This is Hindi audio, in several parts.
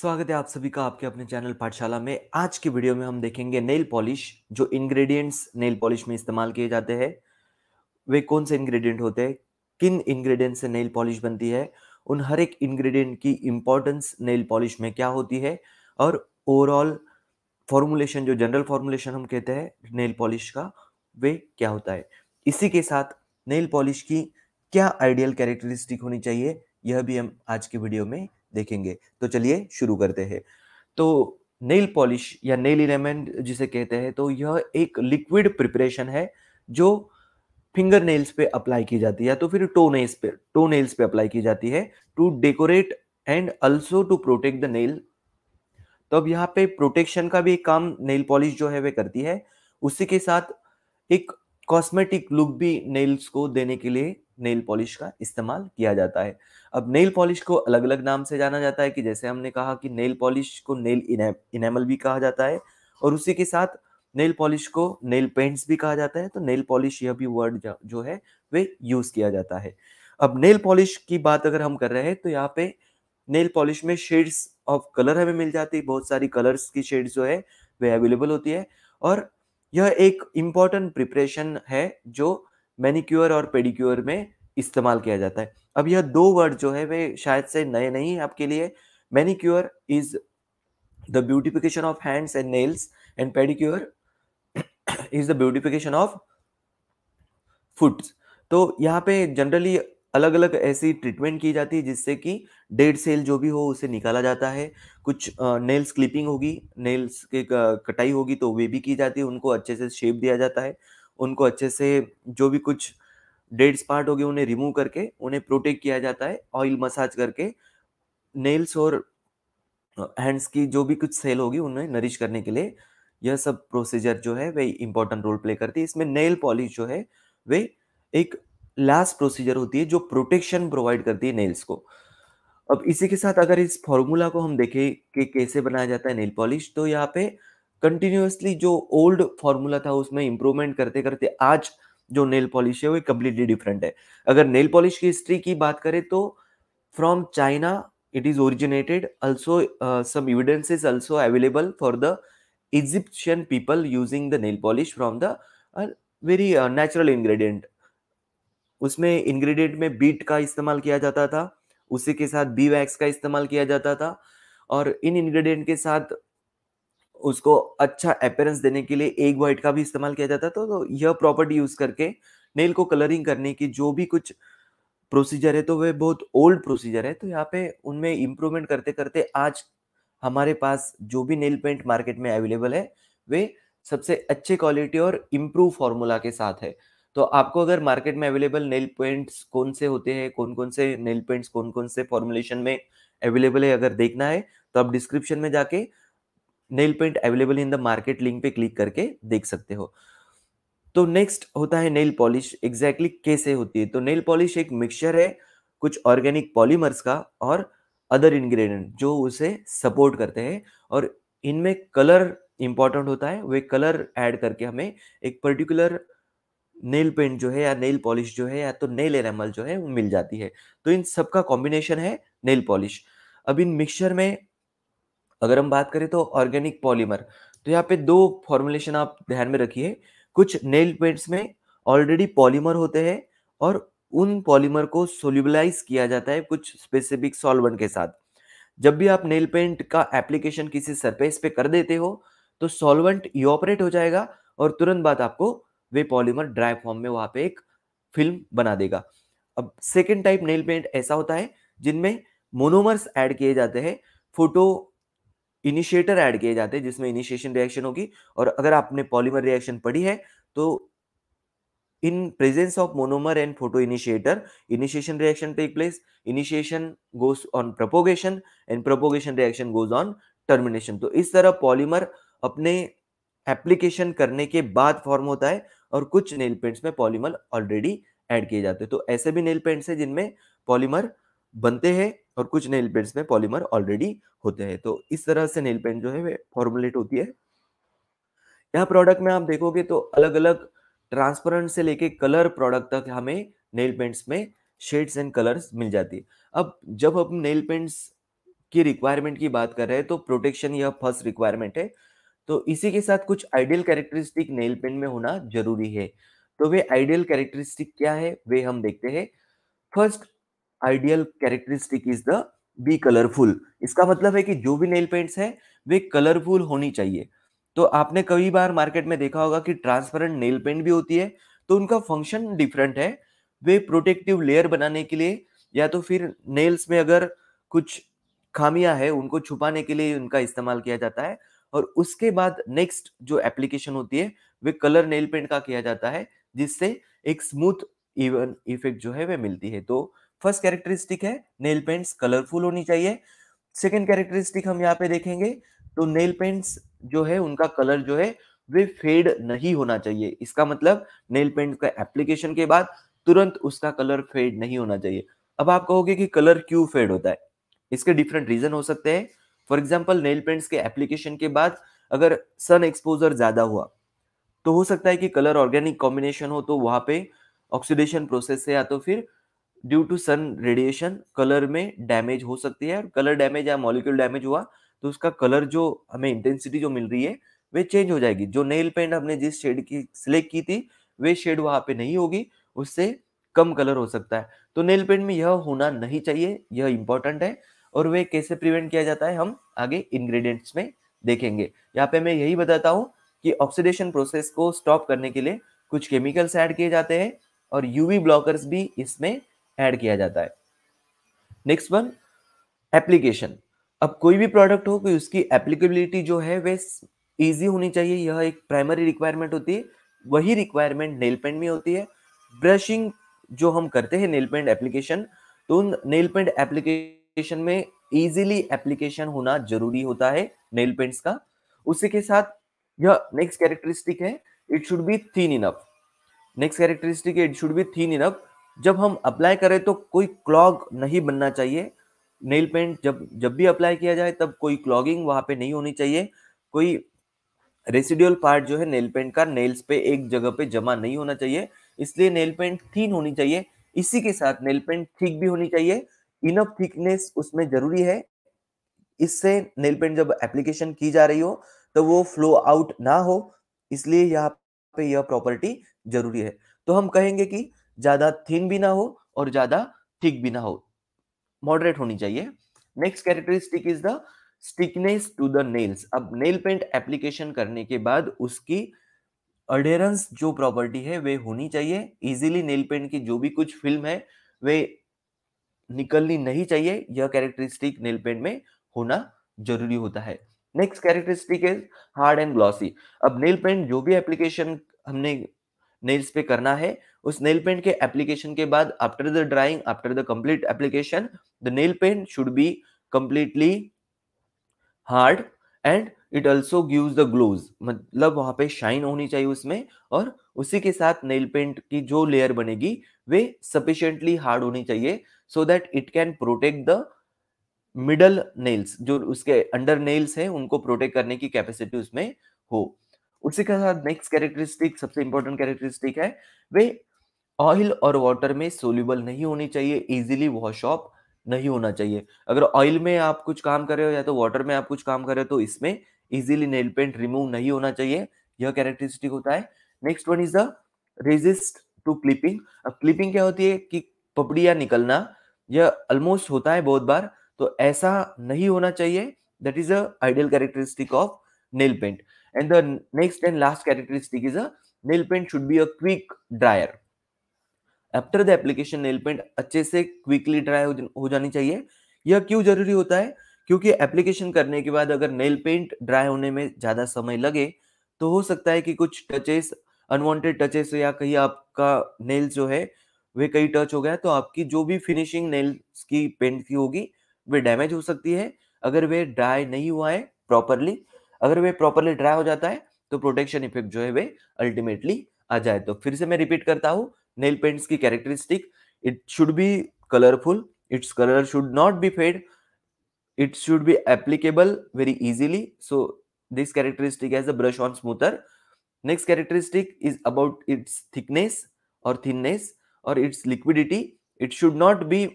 स्वागत है आप सभी का आपके अपने चैनल पाठशाला में। आज की वीडियो में हम देखेंगे नेल पॉलिश, जो इंग्रेडिएंट्स नेल पॉलिश में इस्तेमाल किए जाते हैं वे कौन से इंग्रेडिएंट होते हैं, किन इंग्रेडिएंट से नेल पॉलिश बनती है, उन हर एक इंग्रेडिएंट की इम्पोर्टेंस नेल पॉलिश में क्या होती है और ओवरऑल फॉर्मुलेशन, जो जनरल फॉर्मुलेशन हम कहते हैं नेल पॉलिश का, वे क्या होता है। इसी के साथ नेल पॉलिश की क्या आइडियल कैरेक्टरिस्टिक होनी चाहिए यह भी हम आज की वीडियो में देखेंगे। तो चलिए शुरू करते हैं। तो नेल पॉलिश या नेल इरेमेंट जिसे कहते हैं, तो यह एक लिक्विड प्रिपरेशन है जो फिंगर नेल्स पे अप्लाई की जाती है या तो फिर टो नेल्स पे अप्लाई की जाती है to decorate and also to protect the nail. तो अब यहाँ पे प्रोटेक्शन का भी एक काम नेल पॉलिश जो है वह करती है। उसी के साथ एक कॉस्मेटिक लुक भी नेल्स को देने के लिए नेल पॉलिश का इस्तेमाल किया जाता है। अब नेल पॉलिश को अलग अलग नाम से जाना जाता है कि जैसे हमने कहा कि नेल पॉलिश को नेल इनेमल भी कहा जाता है और उसी के साथ नेल पॉलिश को नेल पेंट्स भी कहा जाता है। तो नेल पॉलिश यह भी वर्ड जो है वे यूज किया जाता है। अब नेल पॉलिश की बात अगर हम कर रहे हैं तो यहाँ पे नेल पॉलिश में शेड्स ऑफ कलर हमें मिल जाती है, बहुत सारी कलर्स की शेड्स जो है वे अवेलेबल होती है। और यह एक इम्पॉर्टेंट प्रिपरेशन है जो मैनिक्योर और पेडिक्योर में इस्तेमाल किया जाता है। अब यह दो वर्ड जो है वे शायद से नए नहीं है आपके लिए। Manicure is the beautification of hands and nails and pedicure is the beautification of foot. तो यहाँ पे जनरली अलग अलग ऐसी ट्रीटमेंट की जाती है जिससे कि डेड सेल जो भी हो उसे निकाला जाता है। कुछ नेल्स क्लिपिंग होगी, नेल्स के कटाई होगी तो वे भी की जाती है, उनको अच्छे से शेप दिया जाता है, उनको अच्छे से जो भी कुछ डेड पार्ट हो गए उन्हें रिमूव करके उन्हें प्रोटेक्ट किया जाता है। ऑयल मसाज करके नेल्स और हैंड्स की जो भी कुछ सेल होगी उन्हें नरिश करने के लिए यह सब प्रोसीजर जो है वे इम्पोर्टेंट रोल प्ले करती है। इसमें नेल पॉलिश जो है वे एक लास्ट प्रोसीजर होती है जो प्रोटेक्शन प्रोवाइड करती है नेल्स को। अब इसी के साथ अगर इस फॉर्मूला को हम देखें कि कैसे बनाया जाता है नेल पॉलिश, तो यहाँ पे कंटिन्यूअसली जो ओल्ड फॉर्मूला था उसमें इम्प्रूवमेंट करते करते आज जो नेल पॉलिश है वो कम्प्लीटली डिफरेंट है। अगर नेल पॉलिश की हिस्ट्री की बात करें तो from China it is originated, also some evidences also available for the Egyptian people using the nail polish from the very natural ingredient। उसमें ingredient में बीट का इस्तेमाल किया जाता था, उसी के साथ बी वैक्स का इस्तेमाल किया जाता था और इन ingredient के साथ उसको अच्छा अपीयरेंस देने के लिए एग वाइट का भी इस्तेमाल किया जाता था। तो यह प्रॉपर्टी यूज करके नेल को कलरिंग करने की जो भी कुछ प्रोसीजर है तो वह बहुत ओल्ड प्रोसीजर है। तो यहाँ पे उनमें इम्प्रूवमेंट करते करते आज हमारे पास जो भी नेल पेंट मार्केट में अवेलेबल है वे सबसे अच्छे क्वालिटी और इम्प्रूव फॉर्मूला के साथ है। तो आपको अगर मार्केट में अवेलेबल नेल पेंट्स कौन से होते हैं, कौन कौन से नेल पेंट्स कौन कौन से फॉर्मुलेशन में अवेलेबल है अगर देखना है तो आप डिस्क्रिप्शन में जाके nail paint available in the market link पे क्लिक करके देख सकते हो। तो नेक्स्ट होता है नेल पॉलिश। एग्जैक्टली कैसे होती है? तो नेल पॉलिश एक मिक्सचर है कुछ ऑर्गेनिक पॉलीमर्स का और अदर इंग्रेडिएंट जो उसे सपोर्ट करते हैं और इनमें कलर इम्पॉर्टेंट होता है। वे कलर ऐड करके हमें एक पर्टिकुलर नेल पेंट जो है या नेल पॉलिश जो है या तो नेल एनामल जो है वो मिल जाती है। तो इन सब का कॉम्बिनेशन है नेल पॉलिश। अब इन मिक्सचर में अगर हम बात करें तो ऑर्गेनिक पॉलीमर, तो यहाँ पे दो फॉर्मुलेशन आप ध्यान में रखिए। कुछ नेल पेंट्स में ऑलरेडी पॉलीमर होते हैं और उन पॉलीमर को सोल्यूबलाइज किया जाता है कुछ स्पेसिफिक सॉल्वेंट के साथ। जब भी आप नेल पेंट का एप्लीकेशन किसी सरफेस पे कर देते हो तो सॉल्वेंट इवोपरेट हो जाएगा और तुरंत बाद आपको वे पॉलीमर ड्राई फॉर्म में वहां पे एक फिल्म बना देगा। अब सेकेंड टाइप नेल पेंट ऐसा होता है जिनमें मोनोमर्स ऐड किए जाते हैं, फोटो इनिशिएटर ऐड किए जाते हैं जिसमें इनिशिएशन रिएक्शन होगी। और अगर आपने पॉलीमर रिएक्शन पढ़ी है तो in presence of monomer and photoinitiator, initiation reaction take place, initiation goes on propagation and propagation reaction goes on termination। तो इस तरह पॉलीमर अपने एप्लीकेशन करने के बाद फॉर्म होता है और कुछ नेल पेंट्स में पॉलीमर ऑलरेडी ऐड किए जाते हैं। तो ऐसे भी नेल पेंट्स हैं जिनमें पॉलीमर बनते हैं और कुछ नेल पेंट्स में पॉलीमर ऑलरेडी होते हैं। तो इस तरह से नेल पेंट जो है वे फॉर्मुलेट होती है। यहाँ प्रोडक्ट में आप देखोगे तो अलग अलग ट्रांसपेरेंट से लेके कलर प्रोडक्ट तक हमें नेल पेंट्स में शेड्स एंड कलर्स मिल जाती है। अब जब हम नेल पेंट्स की रिक्वायरमेंट की बात कर रहे हैं तो प्रोटेक्शन यह फर्स्ट रिक्वायरमेंट है। तो इसी के साथ कुछ आइडियल कैरेक्टरिस्टिक नेल पेंट में होना जरूरी है। तो वे आइडियल कैरेक्टरिस्टिक क्या है वे हम देखते हैं। First ideal characteristic is the be colourful. इसका मतलब है कि जो भी नेल पेंट्स है वे कलरफुल होनी चाहिए। तो आपने कई बार मार्केट में देखा होगा कि ट्रांसपेरेंट नेल पेंट भी होती है, तो उनका फंक्शन डिफरेंट है। वे प्रोटेक्टिव लेयर बनाने के लिए या तो फिर नेल्स में अगर कुछ खामियां है उनको छुपाने के लिए उनका इस्तेमाल किया जाता है। और उसके बाद नेक्स्ट जो एप्लीकेशन होती है वे कलर नेल पेंट का किया जाता है, जिससे एक स्मूथ इवन इफेक्ट जो है वह मिलती है। तो फर्स्ट कैरेक्टरिस्टिक है नेल पेंट्स कलरफुल होनी चाहिए। सेकेंड कैरेक्टरिस्टिक हम यहाँ पे देखेंगे तो नेल पेंट्स जो है उनका कलर जो है वे फेड नहीं होना चाहिए। इसका मतलब नेल पेंट का एप्लीकेशन के बाद तुरंत उसका कलर फेड नहीं होना चाहिए। अब आप कहोगे कि कलर क्यों फेड होता है, इसके डिफरेंट रीजन हो सकते हैं। फॉर एग्जाम्पल नेल पेंट्स के एप्लीकेशन के बाद अगर सन एक्सपोजर ज्यादा हुआ तो हो सकता है कि कलर ऑर्गेनिक कॉम्बिनेशन हो, तो वहां पे ऑक्सीडेशन प्रोसेस से या तो फिर due to sun radiation colour में डैमेज हो सकती है। और कलर डैमेज या मॉलिक्यूल डैमेज हुआ तो उसका कलर जो हमें इंटेंसिटी जो मिल रही है वे चेंज हो जाएगी। जो नेल पेंट हमने जिस शेड की सिलेक्ट की थी वे शेड वहां पे नहीं होगी, उससे कम कलर हो सकता है। तो नेल पेंट में यह होना नहीं चाहिए, यह इंपॉर्टेंट है। और वे कैसे प्रिवेंट किया जाता है हम आगे इंग्रेडिएंट्स में देखेंगे। यहाँ पे मैं यही बताता हूँ कि ऑक्सीडेशन प्रोसेस को स्टॉप करने के लिए कुछ केमिकल्स ऐड किए जाते हैं और यूवी ब्लॉकर्स भी इसमें ऐड किया जाता है। Next one application. अब कोई भी प्रोडक्ट हो कि उसकी एप्लीकेबिलिटी जो है वे ईजी होनी चाहिए, यह एक प्राइमरी रिक्वायरमेंट होती है। वही रिक्वायरमेंट नेल पेंट में होती है। ब्रशिंग जो हम करते हैं नेल पेंट एप्लीकेशन, तो उन नेल पेंट एप्लीकेशन में इजीली एप्लीकेशन होना जरूरी होता है नेल पेंट्स का। उसी के साथ यह नेक्स्ट कैरेक्टरिस्टिक है it should be thin enough. Next characteristic है it should be thin enough. जब हम अप्लाई करें तो कोई क्लॉग नहीं बनना चाहिए। नेल पेंट जब भी अप्लाई किया जाए तब कोई क्लॉगिंग वहां पे नहीं होनी चाहिए। कोई रेसिड्यूअल पार्ट जो है नेल पेंट का नेल्स पे एक जगह पे जमा नहीं होना चाहिए, इसलिए नेल पेंट थीन होनी चाहिए। इसी के साथ नेल पेंट थिक भी होनी चाहिए, इनफ थिकनेस उसमें जरूरी है। इससे नेल पेंट जब एप्लीकेशन की जा रही हो तो वो फ्लो आउट ना हो, इसलिए यहाँ पे यह प्रॉपर्टी जरूरी है। तो हम कहेंगे कि ज्यादा थिन भी ना हो और ज्यादा थिक भी ना हो, मॉडरेट होनी चाहिए। Next characteristic is the stickiness to the nails. अब नेल पेंट एप्लीकेशन करने के बाद उसकी अडेरेंस जो प्रॉपर्टी है वे होनी चाहिए। इजीली नेल पेंट की जो भी कुछ फिल्म है वे निकलनी नहीं चाहिए, यह कैरेक्टरिस्टिक नेल पेंट में होना जरूरी होता है। Next characteristic is hard and glossy. अब नेल पेंट जो भी एप्लीकेशन हमने नेल्स पे करना है उस नेल पेंट के एप्लीकेशन के बाद after the drying after the complete application the nail paint should be completely hard and it also gives the glows. मतलब वहां पे शाइन होनी चाहिए उसमें। और उसी के साथ नेल पेंट की जो लेयर बनेगी वे सफिशिएंटली हार्ड होनी चाहिए so that it can protect the middle nails. जो उसके अंडर नेल्स हैं उनको प्रोटेक्ट करने की कैपेसिटी उसमें हो। उसी के साथ नेक्स्ट कैरेक्टरिस्टिक सबसे इंपॉर्टेंट कैरेक्टरिस्टिक है वे ऑयल और वाटर में सोल्यूबल नहीं होनी चाहिए, इजिली वॉश ऑफ नहीं होना चाहिए। अगर ऑयल में आप कुछ काम कर रहे हो या तो वाटर में आप कुछ काम कर रहे हो तो इसमें इजीली नेल पेंट रिमूव नहीं होना चाहिए, यह कैरेक्टरिस्टिक होता है। Next one is the resist to clipping. अब क्लिपिंग क्या होती है कि पपड़िया निकलना, यह ऑलमोस्ट होता है बहुत बार, तो ऐसा नहीं होना चाहिए। That is a ideal characteristic of nail paint. And the next and last characteristic is a nail paint should be a quick dryer. After the application nail paint अच्छे से क्विकली ड्राई हो जानी चाहिए। यह क्यों जरूरी होता है, क्योंकि एप्लीकेशन करने के बाद अगर नेल पेंट ड्राई होने में ज्यादा समय लगे तो हो सकता है कि कुछ टचेस अनवांटेड टचेस या कहीं आपका नेल जो है वे कहीं टच हो गया तो आपकी जो भी फिनिशिंग नेल्स की पेंट की होगी वे डैमेज हो सकती है अगर वे ड्राई नहीं हुआ है प्रॉपरली। अगर वे प्रॉपरली ड्राई हो जाता है तो प्रोटेक्शन इफेक्ट जो है वे अल्टीमेटली आ जाए। तो फिर से मैं रिपीट करता हूँ नेल पेंट्स की characteristic it should be colourful, its colour should not be fade, it should be applicable very easily, so this characteristic as a brush on smoother. Next characteristic is about its thickness और थिननेस और its liquidity. It should not be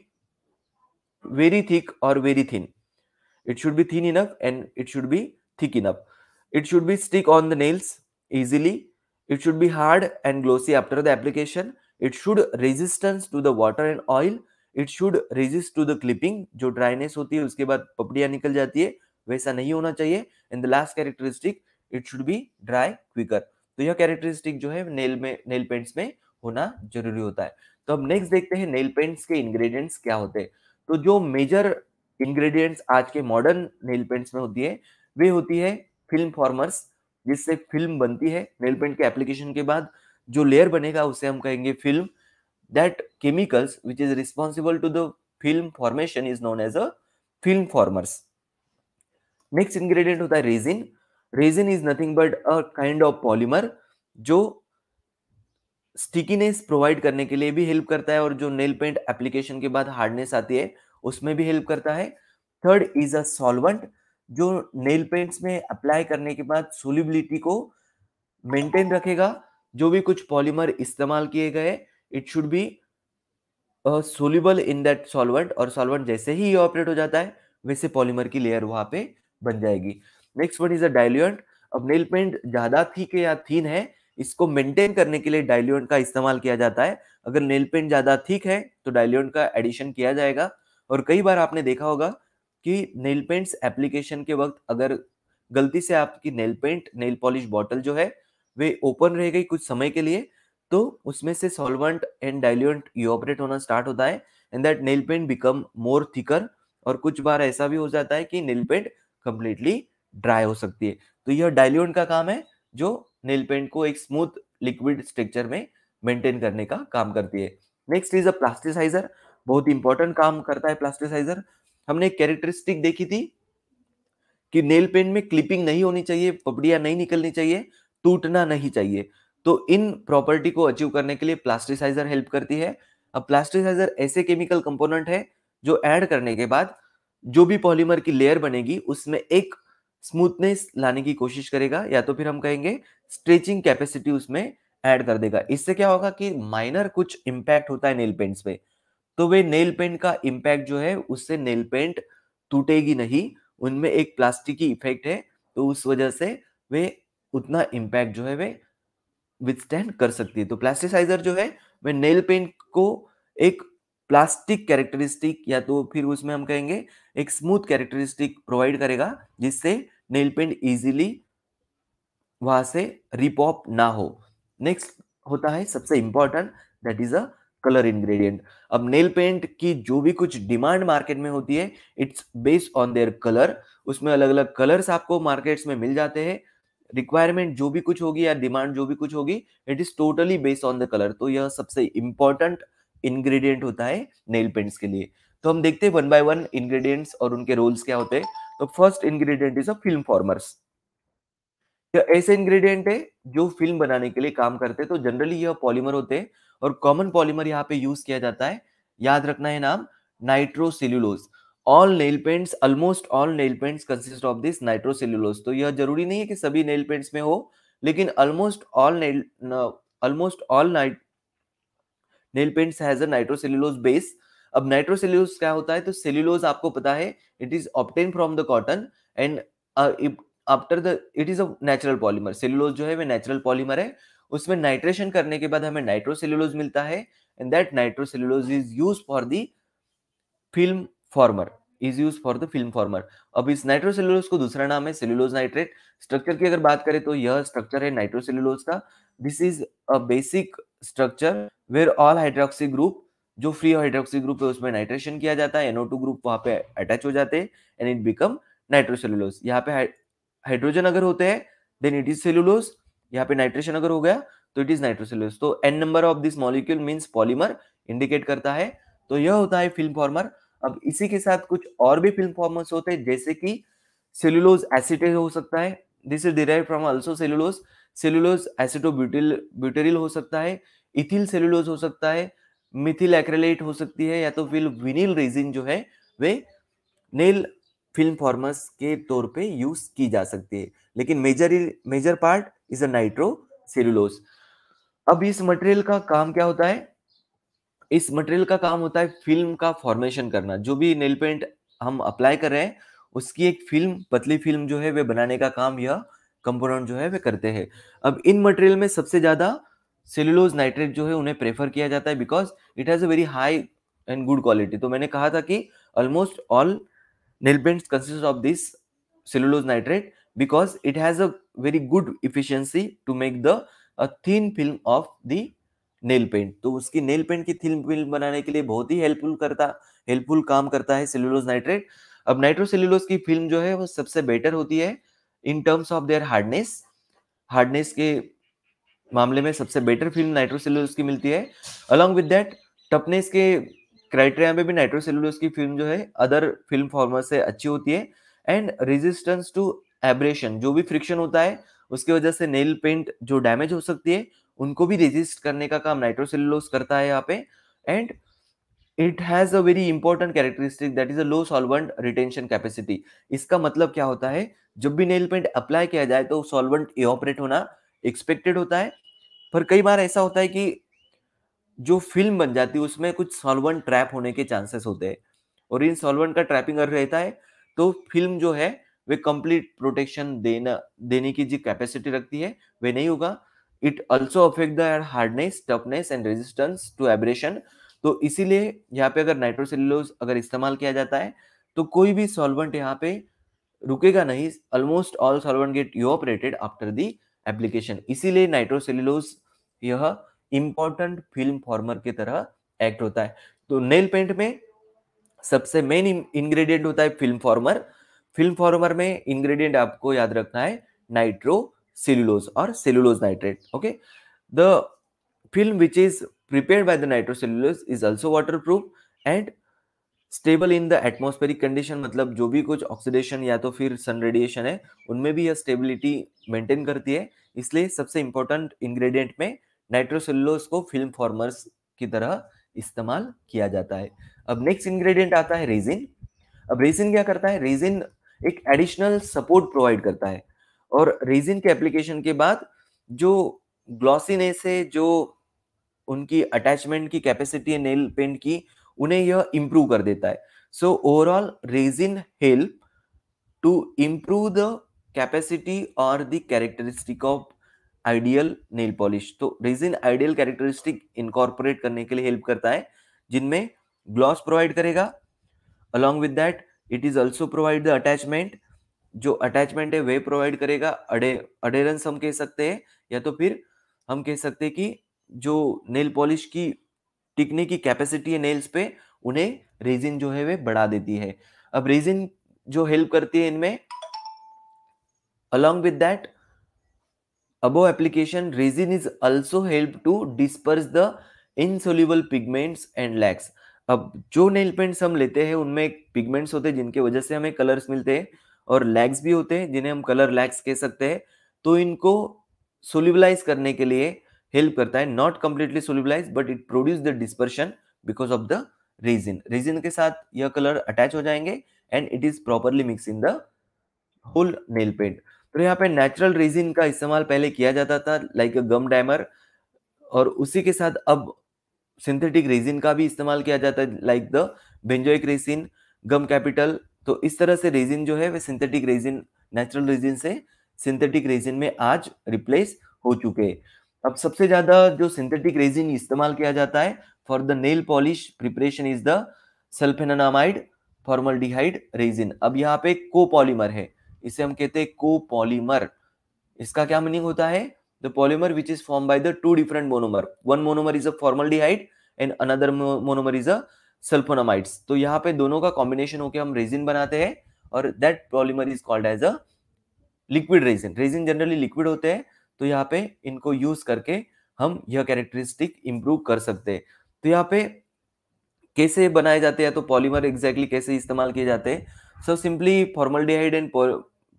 very thick और very thin. It should be thin enough and it should be thick enough. It should be stick on the nails easily. It should be hard and glossy after the application. It should resistance to the water and oil. It should resist to the clipping. जो ड्राइनेस होती है उसके बाद पपड़ियाँ निकल जाती है वैसा नहीं होना चाहिए. And the last characteristic, it should be dry quicker. तो यह characteristic जो है nail paints में होना जरूरी होता है. तो अब नेक्स्ट देखते हैं नेल पेंट्स के इंग्रेडिएंट्स क्या होते हैं. तो जो मेजर इंग्रेडिएंट्स आज के मॉडर्न नेल पेंट्स में होती है वे होती है फिल्म फॉर्मर्स, जिससे फिल्म बनती है नेल पेंट के एप्लीकेशन के बाद. जो लेयर बनेगा उसे हम कहेंगे film. That chemicals which is responsible to the film formation is known as a film formers. Next ingredient होता है resin. Resin is nothing but a kind of polymer जो स्टिकीनेस प्रोवाइड करने के लिए भी हेल्प करता है और जो नेल पेंट एप्लीकेशन के बाद हार्डनेस आती है उसमें भी हेल्प करता है. थर्ड इज अ सॉल्वेंट जो नेल पेंट्स में अप्लाई करने के बाद सोल्युबिलिटी को मेंटेन रखेगा. जो भी कुछ पॉलीमर इस्तेमाल किए गए it should be soluble in that solvent और सॉल्वेंट जैसे ही ऑपरेट हो जाता है वैसे पॉलीमर की लेयर वहां पे बन जाएगी. Next one is a diluent. अब नेल पेंट ज्यादा थिक या थीन है इसको मेंटेन करने के लिए डाइल्यूएंट का इस्तेमाल किया जाता है. अगर नेल पेंट ज्यादा थिक है तो डाइल्यूएंट का एडिशन किया जाएगा. और कई बार आपने देखा होगा कि नेल पेंट्स एप्लीकेशन के वक्त अगर गलती से आपकी नेल पॉलिश बॉटल जो है वे ओपन रह गई कुछ समय के लिए तो उसमें से सॉल्वेंट एंड डाइल्यूएंट इवोपरेट होना स्टार्ट होता है and that nail paint become more thicker. और कुछ बार ऐसा भी हो जाता है कि नेल पेंट कंप्लीटली ड्राई हो सकती है. तो यह डाइल्यूएंट का काम है जो नेल पेंट को एक स्मूथ लिक्विड स्ट्रक्चर में मेंटेन करने का काम करती है. Next is a plasticizer. बहुत इंपॉर्टेंट काम करता है प्लास्टिसाइजर. हमने कैरेक्टरिस्टिक देखी थी कि नेल पेंट में क्लिपिंग नहीं होनी चाहिए, पपड़ियां नहीं निकलनी चाहिए, टूटना नहीं चाहिए. तो इन प्रॉपर्टी को अचीव करने के लिए प्लास्टिसाइजर हेल्प करती है. अब प्लास्टिसाइजर ऐसे केमिकल कंपोनेंट है जो ऐड करने के बाद जो भी पॉलीमर की लेयर बनेगी उसमें एक स्मूथनेस लाने की कोशिश करेगा या तो फिर हम कहेंगे स्ट्रेचिंग कैपेसिटी उसमें ऐड कर देगा. इससे क्या होगा कि माइनर कुछ इम्पैक्ट होता है नेल पेंट्स पे तो वे नेल पेंट का इम्पैक्ट जो है उससे नेल पेंट टूटेगी नहीं. उनमें एक प्लास्टिक की इफेक्ट है तो उस वजह से वे उतना इम्पैक्ट जो है वे विथस्टैंड कर सकती है. तो प्लास्टिसाइजर जो है वे नेल पेंट को एक प्लास्टिक कैरेक्टरिस्टिक या तो फिर उसमें हम कहेंगे एक स्मूथ कैरेक्टरिस्टिक प्रोवाइड करेगा जिससे नेल पेंट इजीली वहां से रिपॉप ना हो. नेक्स्ट होता है सबसे important that is a colour ingredient. अब नेल पेंट की जो भी कुछ डिमांड मार्केट में होती है it's based on their colour. उसमें अलग अलग कलर्स आपको मार्केट्स में मिल जाते हैं. रिक्वायरमेंट जो भी कुछ होगी या डिमांड जो भी कुछ होगी it is totally based on the colour. तो यह सबसे इंपॉर्टेंट इंग्रेडिएंट होता है नेल पेंट्स के लिए. तो हम देखते हैं वन बाय वन इंग्रेडिएंट्स और उनके रोल्स क्या होते हैं. तो first ingredient is a film formers. ऐसे इंग्रेडिएंट है जो फिल्म बनाने के लिए काम करते हैं. तो जनरली यह पॉलीमर होते हैं और कॉमन पॉलीमर यहाँ पे यूज किया जाता है. याद रखना है नाम nitrocellulose. Almost all nail paints consist of this nitrocellulose. तो यह जरूरी नहीं है कि सभी नेल पेंट्स में हो लेकिन almost all nail paints has a nitrocellulose base. अब नाइट्रोसेल्यूलोज क्या होता है तो सेल्यूलोज आपको पता है it is obtain from the cotton and after the it is a natural polymer. Cellulose जो है वह नेचुरल पॉलीमर है. उसमें नाइट्रेशन करने के बाद हमें नाइट्रोसेल्यूलोज मिलता है and that nitrocellulose is use for the film former अब इस नाइट्रोसेल्यूलोज को दूसरा नाम है सेल्यूलोज नाइट्रेट. स्ट्रक्चर की अगर बात करें तो यह स्ट्रक्चर है नाइट्रोसेल्यूलोज का. This is a basic structure where all hydroxy group जो फ्री हाइड्रोक्सी ग्रुप है उसमें नाइट्रेशन किया जाता है. NO2 ग्रुप वहां पे अटैच हो जाते हैं एंड इट बिकम नाइट्रोसेल्यूलोज. यहाँ पे हाइड्रोजन अगर होते हैं देन इट इज सेल्यूलोज. यहाँ पे नाइट्रेशन अगर हो गया तो इट इज नाइट्रोसेल्यूलोज. तो n number of this molecule means polymer indicate करता है. तो यह होता है फिल्म फॉर्मर. अब इसी के साथ कुछ और भी फिल्म फॉर्मर्स होते हैं जैसे कि सेल्यूलोज एसीटेट हो सकता है. This is derive from also cellulose. Cellulose acetobutyryl हो सकता है, इथिल सेल्यूलोज हो सकता है, मिथिल एक्रेलेट हो सकती है या तो फिर विनिल रेजिन जो है वे नेल फिल्म फॉर्मर्स के तौर पे यूज की जा सकती है. लेकिन major part is a nitro cellulose. अब इस मटेरियल का काम क्या होता है? इस मटेरियल का काम होता है फिल्म का फॉर्मेशन करना. जो भी नेल पेंट हम अप्लाई कर रहे हैं उसकी एक फिल्म, पतली फिल्म जो है वे बनाने का काम यह कंपोनेंट जो है वे करते हैं। अब इन मटेरियल में सबसे ज़्यादा सेल्यूलोज नाइट्रेट जो है उन्हें प्रेफर किया जाता है because it has a very high and good quality. तो मैंने कहा था कि almost all nail paints consist of this cellulose nitrate because it has a very good efficiency to make the thin film of the nail paint। तो उसकी nail paint की thin film बनाने के लिए बहुत ही helpful काम करता है cellulose nitrate। अब nitrocellulose की film जो है वो सबसे better होती है in terms of their hardness। hardness के मामले में सबसे better film nitrocellulose की मिलती है। along with that toughness के criteria में भी nitrocellulose की film जो है other film former से अच्छी होती है। and resistance to एब्रेशन, जो भी फ्रिक्शन होता है उसकी वजह से नेल पेंट जो डैमेज हो सकती है उनको भी रेजिस्ट करने का काम नाइट्रोसेल्यूलोज करता है यहाँ पे। And it has a very important characteristic that is a low solvent retention capacity. इसका मतलब क्या होता है, जब भी नेल पेंट अप्लाई किया जाए तो सॉल्वेंट इवोपरेट होना एक्सपेक्टेड होता है, पर कई बार ऐसा होता है कि जो फिल्म बन जाती है उसमें कुछ सॉल्वेंट ट्रैप होने के चांसेस होते हैं और इन सॉल्वेंट का ट्रैपिंग अगर रहता है तो फिल्म जो है वे कंप्लीट प्रोटेक्शन देने की जो कैपेसिटी रखती है वे नहीं होगा। It also affect the hardness, toughness and resistance to abrasion. तो इसीलिए यहाँ पे अगर नाइट्रोसेल्यूलोज अगर इस्तेमाल किया जाता है तो कोई भी सॉल्वेंट यहाँ पे रुकेगा नहीं। Almost all solvent get evaporated after the application. इसीलिए नाइट्रोसेल्यूलोज यह इम्पोर्टेंट फिल्म फॉर्मर की तरह एक्ट होता है। तो नेल पेंट में सबसे मेन इंग्रेडिएंट होता है फिल्म फॉर्मर। फिल्म फॉर्मर में इंग्रेडिएंट आपको याद रखना है नाइट्रो सेल्यूलोज और cellulose nitrate. Okay, the film which is prepared by the nitrocellulose is also waterproof and stable in the atmospheric condition. मतलब जो भी कुछ ऑक्सीडेशन या तो फिर सन रेडिएशन है उनमें भी यह स्टेबिलिटी मेंटेन करती है। इसलिए सबसे इंपॉर्टेंट इंग्रेडिएंट में नाइट्रोसेल्यूलोज को फिल्म फॉर्मर्स की तरह इस्तेमाल किया जाता है। अब नेक्स्ट इंग्रेडिएंट आता है रेजिन। अब रेजिन क्या करता है, रेजिन एक एडिशनल सपोर्ट प्रोवाइड करता है और रेजिन के एप्लीकेशन के बाद जो ग्लॉसीनेस है, जो उनकी अटैचमेंट की कैपेसिटी है नेल पेंट की, उन्हें यह इम्प्रूव कर देता है। So overall resin help to improve the capacity और the characteristic of ideal nail polish. तो रेजिन आइडियल कैरेक्टरिस्टिक इनकॉर्पोरेट करने के लिए हेल्प करता है, जिनमें ग्लॉस प्रोवाइड करेगा। Along with that it is also provide the attachment, जो अटैचमेंट है वे प्रोवाइड करेगा। अडेरेंस हम कह सकते हैं, या तो फिर हम कह सकते हैं कि जो नेल पॉलिश की टिकने की कैपेसिटी है नेल्स पे, उन्हें रेजिन जो है वे बढ़ा देती है। अब रेजिन जो हेल्प करती है इनमें, along with that above application resin is also help to disperse the insoluble pigments and lakes. अब जो नेल पेंट्स हम लेते हैं उनमें पिगमेंट्स होते हैं जिनकी वजह से हमें कलर्स मिलते हैं, और लैग्स भी होते हैं जिन्हें हम कलर लैग्स कह सकते हैं। तो इनको सोल्यूबलाइज करने के लिए हेल्प करता है, not completely solubilize but it produce the dispersion because of the resin. Resin के साथ यह कलर अटैच हो जाएंगे and it is properly mix in the whole nail paint. तो यहाँ पे नेचुरल रेजिन का इस्तेमाल पहले किया जाता था लाइक अ गम डाइमर, और उसी के साथ अब सिंथेटिक रेजिन का भी इस्तेमाल किया जाता है like the benzoic resin, gum capital. तो इस तरह से रेजिन जो है वे सिंथेटिक रेजिन, नेचुरल रेजिन से सिंथेटिक रेजिन में आज रिप्लेस हो चुके हैं। अब सबसे ज्यादा जो सिंथेटिक रेजिन इस्तेमाल किया जाता है for the nail polish preparation is the sulfonamide formaldehyde resin. अब यहाँ पे कोपॉलीमर है, इसे हम कहते हैं कोपॉलीमर। इसका क्या मीनिंग होता है, the polymer which is formed by the two different monomer, one monomer is a formaldehyde and another monomer is a sulphonamides। तो यहाँ पे दोनों का combination होके हम resin बनाते हैं और that polymer is called as a liquid resin। resin generally liquid होते हैं, तो यहाँ पे इनको use करके हम यह characteristic improve कर सकते हैं। तो यहाँ पे कैसे बनाए जाते हैं, या तो polymer exactly कैसे इस्तेमाल किए जाते हैं, so simply formaldehyde and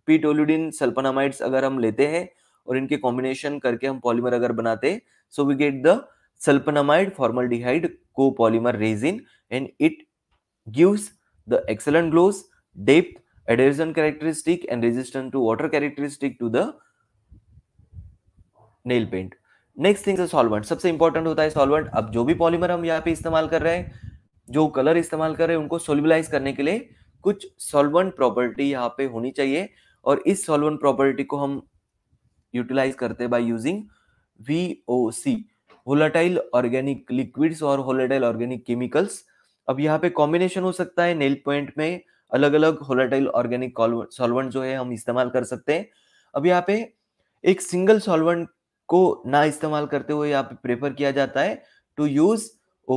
p-toluidine sulphonamides अगर हम लेते हैं और इनके कॉम्बिनेशन करके हम पॉलीमर अगर बनाते, so we get the sulfonamide formaldehyde copolymer resin and it gives the excellent gloss, depth, adhesion characteristic and resistance to water characteristic to the nail paint. Next thing solvent, सबसे इंपॉर्टेंट होता है सॉल्वेंट। अब जो भी पॉलीमर हम यहाँ पे इस्तेमाल कर रहे हैं, जो कलर इस्तेमाल कर रहे हैं, उनको सोल्यूबलाइज करने के लिए कुछ सॉल्वेंट प्रॉपर्टी यहाँ पे होनी चाहिए और इस सॉल्वेंट प्रॉपर्टी को हम यूटिलाइज करते हैं by using VOC volatile organic liquids और वोलेटाइल ऑर्गेनिक केमिकल्स। अब यहाँ पे कॉम्बिनेशन हो सकता है, नेल पॉइंट में अलग अलग वोलेटाइल ऑर्गेनिक सॉल्वेंट जो है हम इस्तेमाल कर सकते हैं। अब यहाँ पे एक सिंगल सॉल्वेंट को ना इस्तेमाल करते हुए यहाँ पे प्रेफर किया जाता है to use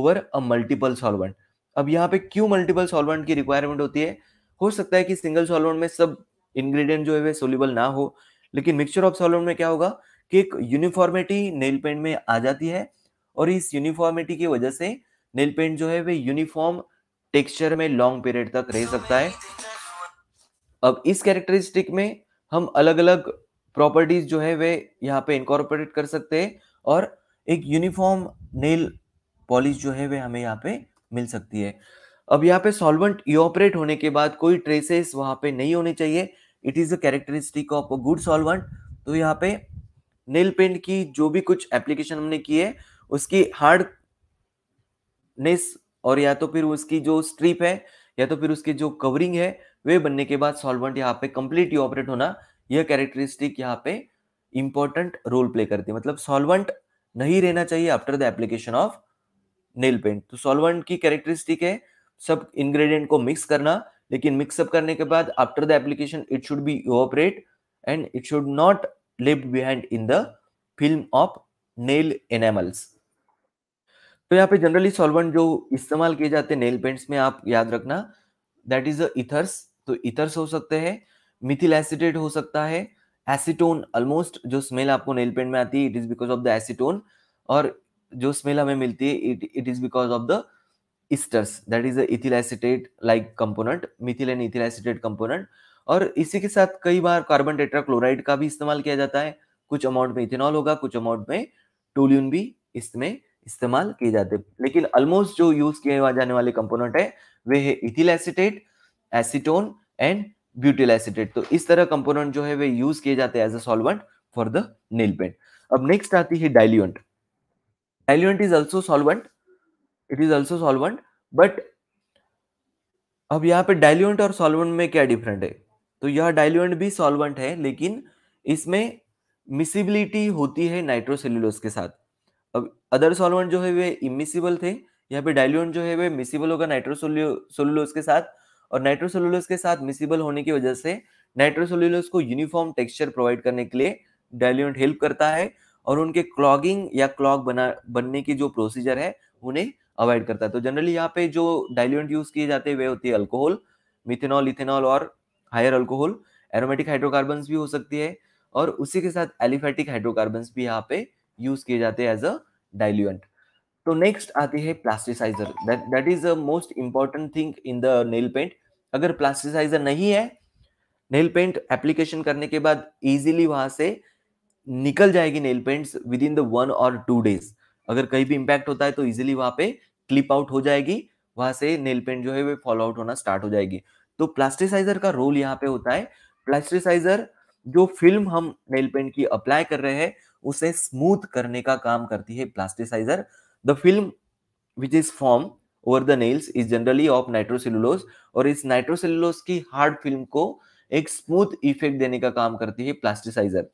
over a multiple solvent. अब यहाँ पे क्यों मल्टीपल सॉल्वेंट की रिक्वायरमेंट होती है? हो सकता है कि सिंगल सॉल्वेंट में सब इंग्रेडिएंट जो है वे सोल्यूबल ना हो, लेकिन मिक्सचर ऑफ सॉल्वेंट में क्या होगा कि एक यूनिफॉर्मिटी नेल पेंट में आ जाती है और इस यूनिफॉर्मिटी की वजह से नेल पेंट जो है वे यूनिफॉर्म टेक्सचर में लॉन्ग पीरियड तक रह सकता है। अब इस कैरेक्टरिस्टिक में हम अलग अलग प्रॉपर्टीज जो है वे यहाँ पे इनकॉर्पोरेट कर सकते हैं और एक यूनिफॉर्म नेल पॉलिश जो है वे हमें यहाँ पे मिल सकती है। अब यहाँ पे सॉल्वेंट इवोपरेट होने के बाद कोई ट्रेसेस वहाँ पे नहीं होने चाहिए, it is a characteristic of a good solvent. तो यहाँ पे नेल पेंट की जो भी कुछ एप्लीकेशन हमने की है उसकी हार्डनेस और या तो फिर उसकी जो स्ट्रिप है या तो फिर उसकी जो कवरिंग है वे बनने के बाद सॉल्वेंट यहाँ पे कंप्लीट इवोपरेट होना, यह कैरेक्टरिस्टिक यहाँ पे इंपॉर्टेंट रोल प्ले करती है। मतलब सॉल्वेंट नहीं रहना चाहिए after the application of nail paint. तो सॉल्वेंट की कैरेक्टरिस्टिक है सब इंग्रेडिएंट को मिक्स करना, लेकिन मिक्सअप करने के बाद after the application it should be evaporate and it should not left behind in the film of nail enamels. तो यहाँ पे जनरली सॉल्वेंट जो इस्तेमाल किए जाते हैं नेल पेंट्स में आप याद रखना दैट इज ईथर्स। तो ईथर्स हो सकते हैं, मिथिल एसिटेट हो सकता है, एसीटोन। ऑलमोस्ट जो स्मेल आपको नेल पेंट में आती है it is because of the acetone और जो स्मेल हमें मिलती है it is because of the esters that is ethyl acetate like component, methyl and ethyl acetate component. और इसी के साथ कई बार कार्बन टेट्राक्लोराइड का भी इस्तेमाल किया जाता है, कुछ अमाउंट में इथेनॉल होगा, कुछ अमाउंट में टोल्यून भी इसमें इस्तेमाल किए जाते हैं। लेकिन ऑलमोस्ट जो यूज किए जाने वाले कंपोनेंट है वे है ethyl acetate, acetone and butyl acetate. तो इस तरह कंपोनेंट जो है वे यूज किए जाते हैं as a solvent for the nail paint. अब नेक्स्ट आती है diluent. Diluent is also solvent, it is also solvent. But अब यहाँ पे डाइल्यूएंट और सॉल्वेंट में क्या डिफरेंट है? तो यह डाइल्यूएंट भी सॉल्वेंट है लेकिन इसमें मिसिबिलिटी होती है नाइट्रोसेल्यूलोज के साथ। अब अदर सॉल्वेंट जो है वे इमिसिबल थे, यहाँ पे डाइल्यूएंट जो है वे मिसिबल होगा नाइट्रोसेल्यूलोज के साथ और नाइट्रोसेल्यूलोज के साथ मिसिबल होने की वजह से नाइट्रोसेल्यूलोज को यूनिफॉर्म टेक्सचर प्रोवाइड करने के लिए डाइल्यूएंट हेल्प करता है और उनके क्लॉगिंग या क्लॉग बनने की जो प्रोसीजर है उन्हें अवॉइड करता है। तो जनरली यहाँ पे जो डाइल्यूएंट यूज किए जाते हैं वे होती है अल्कोहल, मिथेनॉल, इथेनॉल और हायर अल्कोहल। एरोमेटिक हाइड्रोकार्बन्स भी हो सकती है और उसी के साथ एलिफेटिक हाइड्रोकार्बन्स भी यहाँ पे यूज किए जाते हैं एज अ डाइल्यूएंट। तो नेक्स्ट आती है plasticizer, that is a most important thing in the nail paint. अगर प्लास्टिसाइजर नहीं है नेल पेंट एप्लीकेशन करने के बाद इजीली वहां से निकल जाएगी nail paints within the 1 और 2 डेज। अगर कहीं भी इम्पैक्ट होता है तो इजीली वहां पे क्लिप आउट हो जाएगी, वहां से नेल पेंट जो है वे फॉल आउट होना स्टार्ट हो जाएगी। तो प्लास्टिसाइजर का रोल यहाँ पे होता है। प्लास्टिसाइजर जो फिल्म हम नेल पेंट की अप्लाई कर रहे हैं उसे स्मूथ करने का काम करती है plasticizer. The film which is form over the nails is generally of nitrocellulose और इस नाइट्रोसेल्यूलोज की हार्ड फिल्म को एक स्मूथ इफेक्ट देने का काम करती है प्लास्टिसाइजर।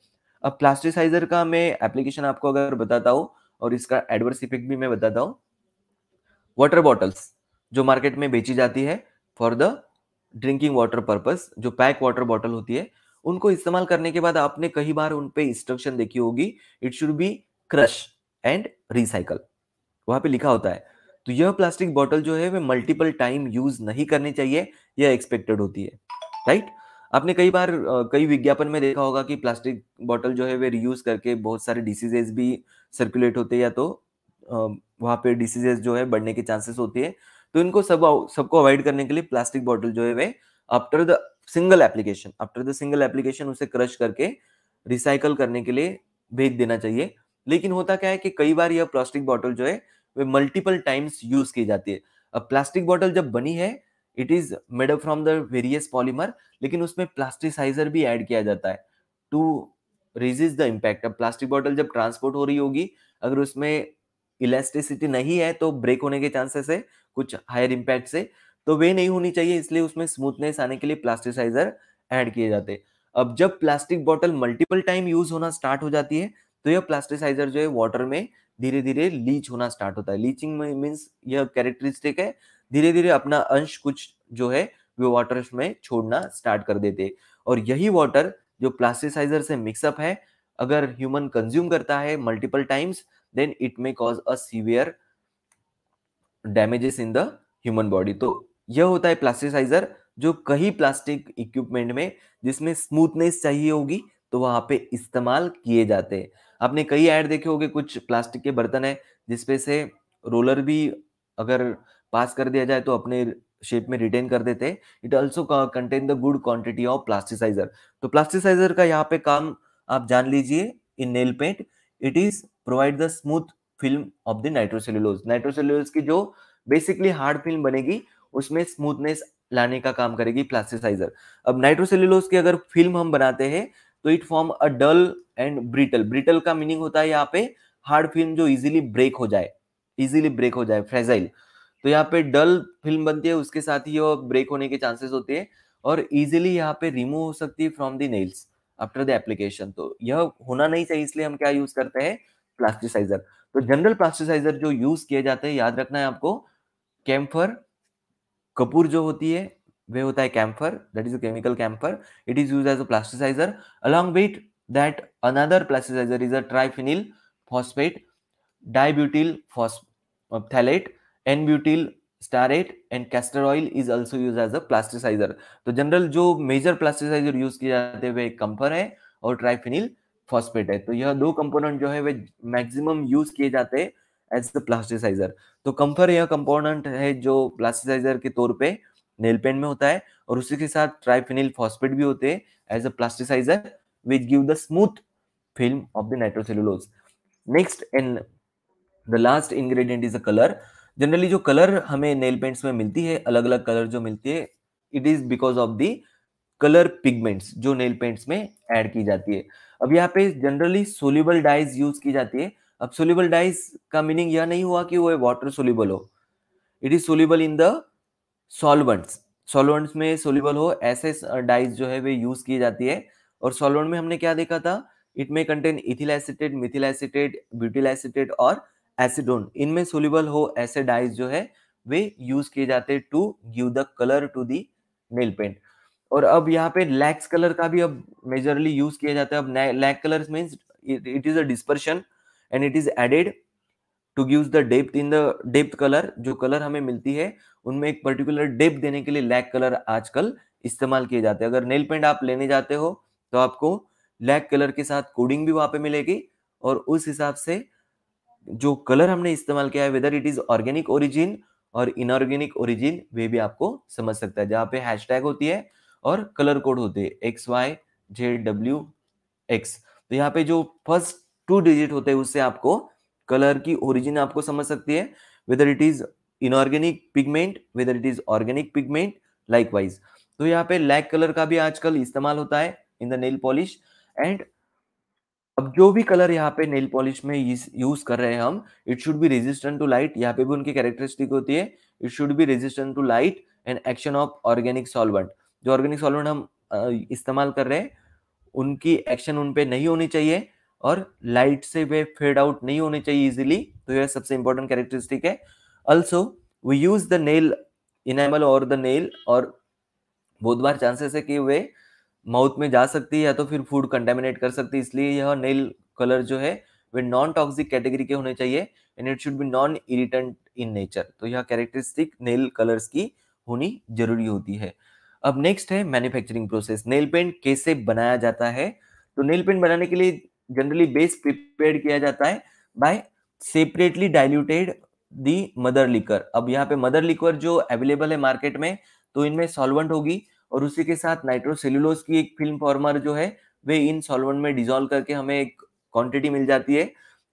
अब प्लास्टिसाइजर का मैं एप्लीकेशन आपको अगर बताता हूँ और इसका एडवर्स इफेक्ट भी मैं बताता हूँ। वाटर बॉटल्स जो मार्केट में बेची जाती है for the drinking water purpose, जो पैक वाटर बॉटल होती है उनको इस्तेमाल करने के बाद आपने कई बार उन पे इंस्ट्रक्शन देखी होगी it should be crush and recycle, वहां पे लिखा होता है। तो यह प्लास्टिक बॉटल जो है वे मल्टीपल टाइम यूज नहीं करनी चाहिए, यह एक्सपेक्टेड होती है, राइट। आपने कई बार कई विज्ञापन में देखा होगा कि प्लास्टिक बॉटल जो है वे रियूज करके बहुत सारे डिसीजेज भी सर्कुलेट होते हैं या तो वहां पे डिसीजेज जो है बढ़ने के चांसेस होती है। तो इनको सबको अवॉइड करने के लिए प्लास्टिक बॉटल जो है वे आफ्टर द सिंगल एप्लीकेशन उसे क्रश करके रिसाइकल करने के लिए भेज देना चाहिए। लेकिन होता क्या है कि कई बार यह प्लास्टिक बॉटल जो है वे मल्टीपल टाइम्स यूज की जाती है। अब प्लास्टिक बॉटल जब बनी है it is made up from the various polymer, लेकिन उसमें प्लास्टिसाइजर भी ऐड किया जाता है टू रेजिस्ट द इम्पैक्ट। अब प्लास्टिक बॉटल जब ट्रांसपोर्ट हो रही होगी अगर उसमें इलास्टिसिटी नहीं है तो ब्रेक होने के चांसेस है कुछ हायर इम्पैक्ट से। तो वे नहीं होनी चाहिए, इसलिए उसमें स्मूथनेस आने के लिए प्लास्टिसाइजर ऐड किए जाते हैं। अब जब plastic bottle multiple time use होना स्टार्ट हो जाती है तो यह प्लास्टिसाइजर जो है वाटर में धीरे धीरे लीच होना स्टार्ट होता है। लीचिंग मीन्स यह कैरेक्टरिस्टिक है, धीरे धीरे अपना अंश कुछ जो है वो वाटर में छोड़ना स्टार्ट कर देते हैं। और यही वाटर जो प्लास्टिसाइजर से मिक्सअप है अगर ह्यूमन कंज्यूम करता है multiple times then it may cause a severe damages in the human body. तो यह होता है प्लास्टिसाइजर जो कहीं प्लास्टिक इक्विपमेंट में जिसमें स्मूथनेस चाहिए होगी तो वहां पे इस्तेमाल किए जाते हैं। आपने कई ऐड देखे होंगे, कुछ प्लास्टिक के बर्तन है जिसपे से रोलर भी अगर पास कर दिया जाए तो अपने शेप में रिटेन कर देते हैं। It also contain the good quantity of plasticizer. तो प्लास्टिसाइजर का यहाँ पे काम आप जान लीजिए in nail paint, it is provide the smooth film of the nitrocellulose. Nitrocellulose की जो बेसिकली हार्ड फिल्म बनेगी उसमें स्मूथनेस लाने का काम करेगी प्लास्टिसाइजर। अब नाइट्रोसेल्यूलोज की अगर फिल्म हम बनाते हैं तो it form a dull and brittle. Brittle का मीनिंग होता है यहाँ पे हार्ड फिल्म जो इजीली ब्रेक हो जाए, इजीली ब्रेक हो जाए, फ्रेजाइल। तो यहाँ पे डल फिल्म बनती है, उसके साथ ही वो ब्रेक होने के चांसेस होते हैं और इजीली यहाँ पे रिमूव हो सकती है from the nails after the application. तो यह होना नहीं चाहिए, इसलिए हम क्या यूज करते हैं, प्लास्टिसाइजर। तो जनरल प्लास्टिसाइजर जो यूज किए जाते हैं याद रखना है आपको, कैम्फर, कपूर जो होती है वह होता है camphor, that is a chemical camphor, it is use as a plasticizer. Along with that another plasticizer is a triphenyl phosphate, dibutyl phosphate, n butyl stearate and castor oil is also use as a plasticizer. तो जनरल जो मेजर प्लास्टिसाइजर यूज किए जाते हैं वे कैम्फर है और ट्राइफिनिल फॉस्फेट है। तो यह दो कंपोनेंट जो है वे मैक्सिमम यूज किए जाते हैं एज द प्लास्टिसाइजर। तो कम्फर यह कंपोनेंट है जो प्लास्टिसाइजर के तौर पे नेल पेंट में होता है और उसी के साथ ट्राइफिनिल फॉस्फेट भी होते हैं as a plasticizer which give the smooth film of the nitrocellulose. Next and the last ingredient is a colour. Generally जो कलर हमें नेल पेंट्स में मिलती है, अलग अलग कलर जो मिलती है, it is because of the colour pigments जो नेल पेंट्स में ऐड की जाती है। अब यहाँ पे जनरली सोल्यूबल डाइज यूज की जाती है। अब सोल्यूबल डाइज का मीनिंग यह नहीं हुआ कि वो वाटर सोल्यूबल हो, it is soluble in the solvents. Solvents में सोल्यूबल हो ऐसे डाइज जो है वे यूज की जाती है। और सॉल्वेंट में हमने क्या देखा था, इट में contain ethyl acetate, methyl acetate, butyl acetate और एसिडोन। इनमें सोल्यूबल हो ऐसे डाइज जो है वे यूज किए जाते हैं to give the colour to the nail paint. और अब यहाँ पे लैक्स कलर का भी अब मेजरली यूज किया जाता है। अब lack colour means it is a dispersion and it is added to give the depth in the depth color। जो कलर हमें मिलती है उनमें एक पर्टिकुलर डेप्थ देने के लिए लैक कलर आजकल इस्तेमाल किए जाते हैं। अगर नेल पेंट आप लेने जाते हो तो आपको लैक कलर के साथ कोडिंग भी वहां पे मिलेगी और उस हिसाब से जो कलर हमने इस्तेमाल किया है whether it is organic origin और इनऑर्गेनिक ओरिजिन वे भी आपको समझ सकता है, जहाँ पे हैशटैग होती है और कलर कोड होते हैं XYZWX। तो यहाँ पे जो फर्स्ट 2 डिजिट होते हैं उससे आपको कलर की ओरिजिन आपको समझ सकती है, whether it is inorganic pigment, whether it is organic pigment, likewise. तो यहाँ पे लैक कलर का भी आजकल इस्तेमाल होता है in the nail polish. And अब जो भी कलर यहाँ पे नेल पॉलिश में यूज कर रहे हैं हम, it should be resistant to light. यहाँ पे भी उनकी कैरेक्टरिस्टिक होती है, it should be resistant to light and action of organic solvent. जो ऑर्गेनिक सॉल्वेंट हम इस्तेमाल कर रहे हैं उनकी एक्शन उनपे नहीं होनी चाहिए और लाइट से वे फेड आउट नहीं होने चाहिए इजीली। तो यह सबसे इंपॉर्टेंट कैरेक्टरिस्टिक है। Also we use the nail enamel और द नेल, और बहुत बार चांसेस है कि वे माउथ में जा सकती है या तो फिर फूड कंटेमिनेट कर सकती है, इसलिए यह नेल कलर जो है वे नॉन टॉक्सिक कैटेगरी के होने चाहिए and it should be non irritant in nature. तो यह कैरेक्टरिस्टिक नेल कलर्स की होनी जरूरी होती है। अब नेक्स्ट है मैन्युफैक्चरिंग प्रोसेस। नेल पेंट कैसे बनाया जाता है? तो नेल पेंट बनाने के लिए जनरली बेस प्रिपेयर किया जाता है by separately diluted the mother liquor. अब यहाँ पे मदर लिकर जो अवेलेबल है मार्केट में तो इनमें सॉल्वेंट होगी और उसी के साथ नाइट्रोसेल्यूलोज की एक फिल्म फॉर्मर जो है वे इन सॉल्वेंट में डिसॉल्व करके हमें एक क्वांटिटी मिल जाती है।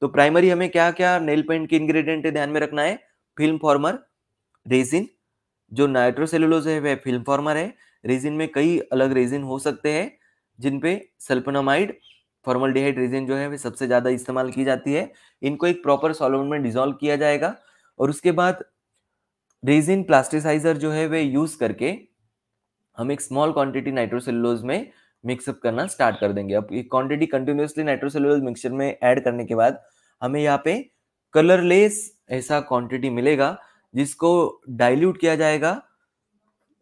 तो प्राइमरी हमें क्या क्या नेल पेंट के इंग्रेडिएंट ध्यान में रखना है, फिल्म फॉर्मर, रेजिन। जो नाइट्रोसेल्यूलोज है वह फिल्म फॉर्मर है, रेजिन में कई अलग रेजिन हो सकते हैं जिनपे सल्फोनामाइड फॉर्मलडिहाइड रेजिन जो है वे सबसे ज्यादा इस्तेमाल की जाती है। इनको एक प्रॉपर सॉल्वेंट में डिसॉल्व किया जाएगा और उसके बाद रेजिन प्लास्टिसाइजर जो है वे यूज करके हम एक स्मॉल क्वांटिटी नाइट्रोसेल्यूलोज में मिक्सअप करना स्टार्ट कर देंगे। अब ये क्वांटिटी कंटिन्यूसली नाइट्रोसेल्यूलोज मिक्सचर में ऐड करने के बाद हमें यहाँ पे कलरलेस ऐसा क्वांटिटी मिलेगा जिसको डाइल्यूट किया जाएगा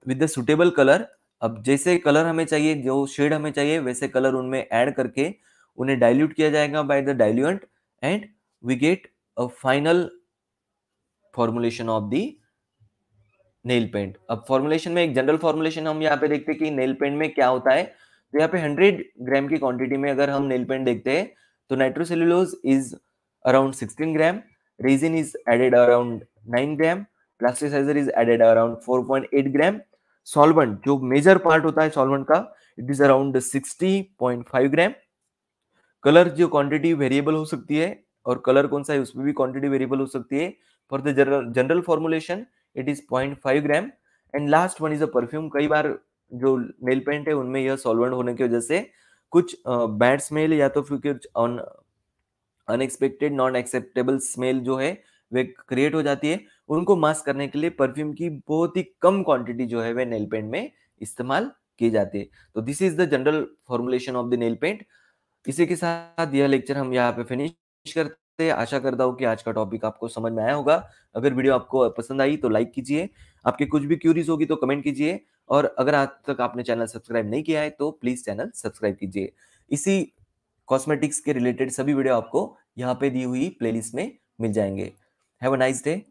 विद द सुटेबल कलर। अब जैसे कलर हमें चाहिए, जो शेड हमें चाहिए वैसे कलर उनमें ऐड करके उन्हें डाइल्यूट किया जाएगा by the diluent and we get a final formulation of the nail paint. अब फॉर्मुलेशन में एक जनरल फॉर्मुलेशन हम यहाँ पे देखते हैं कि नेल पेंट में क्या होता है। तो यहाँ पे 100 ग्राम की क्वांटिटी में अगर हम नेल पेंट देखते हैं तो nitrocellulose is around 16 gram, resin is added around 9 gram, plasticiser is added around 4.8 gram, solvent जो मेजर पार्ट होता है सॉल्वेंट का it is around 60.5 gram. Colour जो क्वांटिटी वेरिएबल हो सकती है और कलर कौन सा है उसमें भी क्वांटिटी वेरिएबल हो सकती है। For the general formulation it is 0.5 gram and last one is a perfume. कई बार जो नेल पेंट है उनमें यह सॉल्वेंट होने की वजह से कुछ बैड स्मेल या तो फिर कुछ अनएक्सपेक्टेड नॉन एक्सेप्टेबल स्मेल जो है वे क्रिएट हो जाती है। उनको मास्क करने के लिए परफ्यूम की बहुत ही कम क्वांटिटी जो है वे नेल पेंट में इस्तेमाल की जाती है। तो this is the general formulation of the nail paint. इसी के साथ यह लेक्चर हम यहाँ पे फिनिश करते। आशा करता हूँ कि आज का टॉपिक आपको समझ में आया होगा। अगर वीडियो आपको पसंद आई तो लाइक कीजिए, आपके कुछ भी क्यूरीज होगी तो कमेंट कीजिए, और अगर आज तक आपने चैनल सब्सक्राइब नहीं किया है तो प्लीज चैनल सब्सक्राइब कीजिए। इसी कॉस्मेटिक्स के रिलेटेड सभी वीडियो आपको यहाँ पे दी हुई प्लेलिस्ट में मिल जाएंगे। Have a nice day.